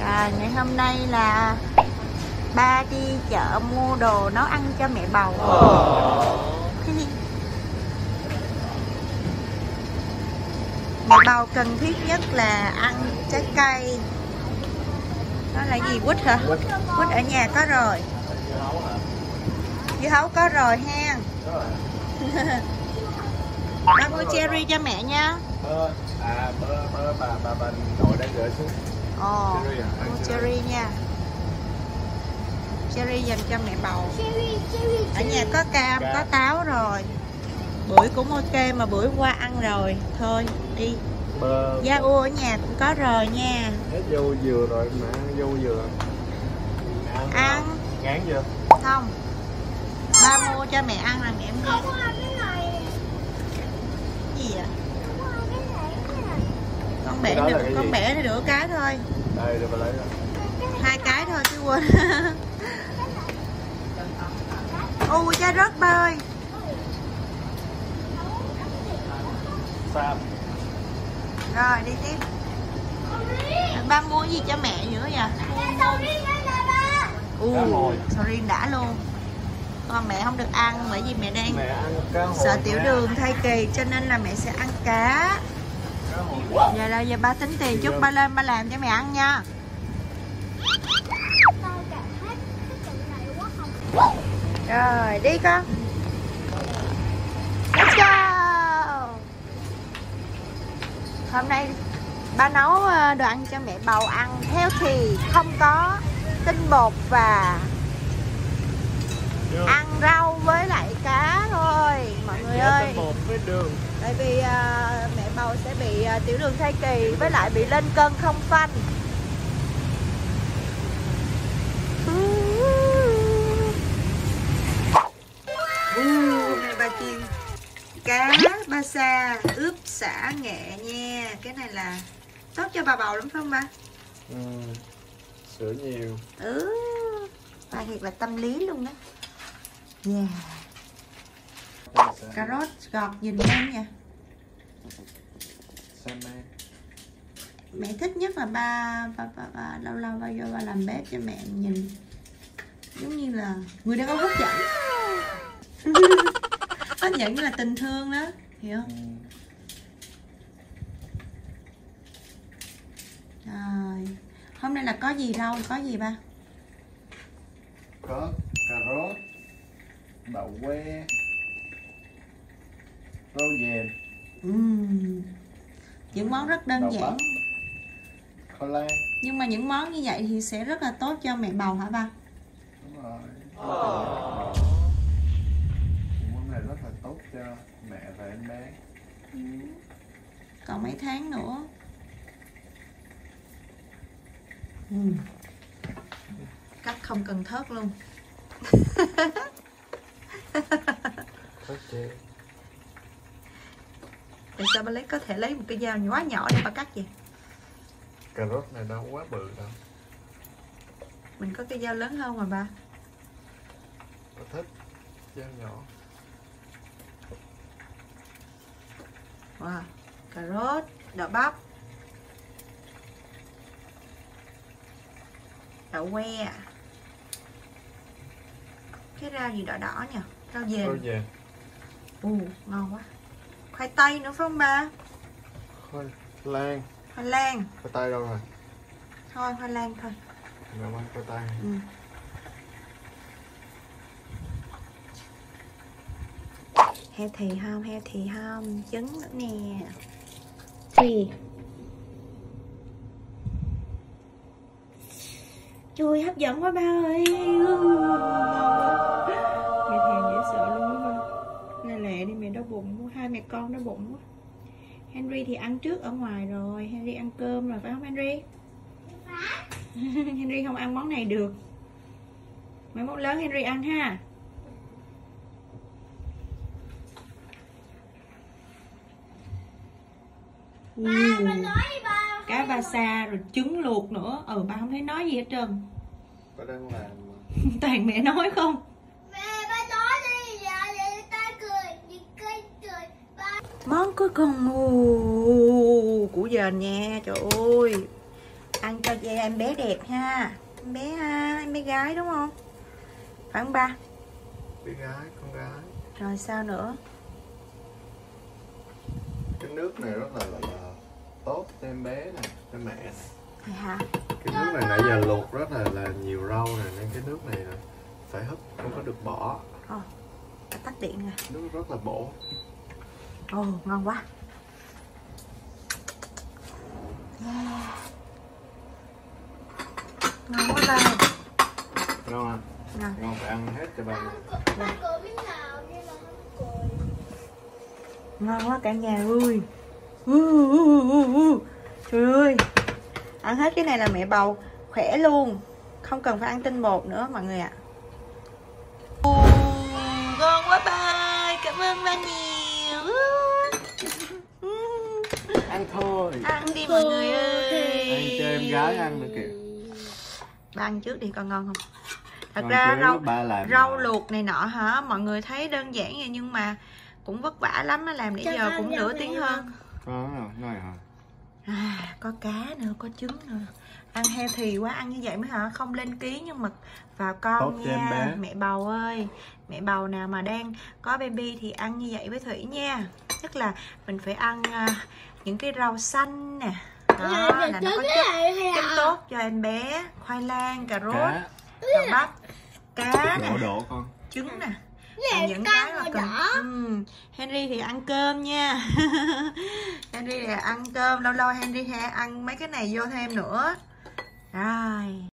Rồi ngày hôm nay là ba đi chợ mua đồ nấu ăn cho mẹ bầu. Mẹ bầu cần thiết nhất là ăn trái cây. Đó là gì, quýt hả? Quýt ở nhà có rồi, dưa hấu có rồi ha. Ba mua cherry cho mẹ nha. Bà nội đang gửi xuống. Mua cherry nha. Cherry dành cho mẹ bầu. Ở nhà có cam, có táo rồi. Bưởi cũng ok mà bưởi qua ăn rồi. Thôi đi. Da u ở nhà cũng có rồi nha. Hết vô dừa rồi mà ăn vô dừa. Ăn. Ngán chưa? Không. Ba mua cho mẹ ăn là mẹ em đi. Gì vậy? Con bẻ được, con bẻ được nửa cái thôi. Đây rồi bà lấy rồi. 2 cái thôi chứ quên. Ui cha rớt ba ơi. Sao? Rồi đi tiếp. Ba mua gì cho mẹ nữa vậy? Sầu riêng đã luôn. Còn mẹ không được ăn bởi vì mẹ đang sợ tiểu đường thai kỳ cho nên là mẹ sẽ ăn cá. Giờ là giờ ba tính tiền chút, ba lên ba làm cho mẹ ăn nha. Rồi đi con. Let's go. Hôm nay ba nấu đồ ăn cho mẹ bầu ăn healthy, không có tinh bột và ăn rau với lại cá thôi mọi người ơi. Tại vì mẹ bầu sẽ bị tiểu đường thai kỳ với lại bị lên cân không phanh. Này ba chiên cá ba sa ướp sả nghệ nha. Cái này là tốt cho bà bầu lắm phải không ba? Sữa nhiều. Ba thiệt là tâm lý luôn đó. Cà rốt gọt nhìn ngon nha. Mẹ thích nhất là ba lâu lâu ba vô ba làm bếp cho mẹ nhìn giống như là người đàn ông hấp dẫn. Hấp dẫn là tình thương đó, hiểu không? Rồi hôm nay là có gì đâu, có gì ba? Có cà rốt, đậu que, rau dền, những món rất đơn giản nhưng mà những món như vậy thì sẽ rất là tốt cho mẹ bầu hả ba? Đúng rồi. Món này rất là tốt cho mẹ và em bé. Còn mấy tháng nữa. Cắt không cần thớt luôn. Tại sao ba lấy có thể lấy một cái dao quá nhỏ để ba cắt vậy? Cà rốt này đâu quá bự đâu. Mình có cái dao lớn hơn mà ba. Ba thích dao nhỏ. Wow, cà rốt, đậu bắp, đậu que, cái rau gì đỏ đỏ nhỉ? Rau dền. Rau dền. Ngon quá. Khoai tây nữa phải không ba? Khoai lang. Khoai lang. Khoai tây đâu rồi? Thôi khoai lang thôi. Mẹ ăn khoai tây. Healthy không? Healthy không? Trứng nữa nè. Gì? Trời hấp dẫn quá ba ơi. Mẹ thèm dễ sợ luôn. Lẹ đi mẹ đau bụng, hai mẹ con đau bụng quá. Henry thì ăn trước ở ngoài rồi, Henry ăn cơm rồi phải không Henry? Henry không ăn món này được. Mấy món lớn Henry ăn ha. Cá ba sa rồi trứng luộc nữa. Ba không thấy nói gì hết trơn. Ba đang làm mà. Toàn mẹ nói không. Món cuối cùng của dền nha, trời ơi. Ăn cho em bé đẹp ha. Em bé gái đúng không? Phải không ba? Bé gái, con gái. Rồi sao nữa? Cái nước này rất là tốt cho em bé nè, cho mẹ nè. Vậy hả? Cái nước này nãy giờ luộc rất là nhiều rau nè, nên cái nước này là phải hấp, không có được bỏ. Ồ, tắt điện nè. Nước rất là bổ. Ồ, ngon quá. Yeah. Ngon quá ba. Ngon à? Ngon. Ngon phải ăn hết cho ba. Ngon quá cả nhà ơi. Trời ơi. Ăn hết cái này là mẹ bầu khỏe luôn, không cần phải ăn tinh bột nữa mọi người ạ. À. Ngon quá ba, cảm ơn ba nhiều. Ăn thôi. Ăn đi mọi người ơi. Ăn cho em gái ăn nữa kìa. Ba ăn trước đi con, ngon không? Thật ngon ra rau luộc này nọ hả? Mọi người thấy đơn giản vậy nhưng mà cũng vất vả lắm, làm nãy giờ cũng nửa tiếng hơn. À, có cá nữa, có trứng nữa. Ăn healthy quá, ăn như vậy mới hả? Không lên ký nhưng mà vào con tốt nha. Mẹ bầu ơi, mẹ bầu nào mà đang có baby thì ăn như vậy với Thủy nha. Tức là mình phải ăn những cái rau xanh nè. Đó, là nó có chất tốt cho em bé. Khoai lang, cà rốt, đậu bắp, cá nè, trứng nè. Những cái mà cần. Henry thì ăn cơm nha. Henry thì ăn cơm, lâu lâu Henry ăn mấy cái này vô thêm nữa. Rồi.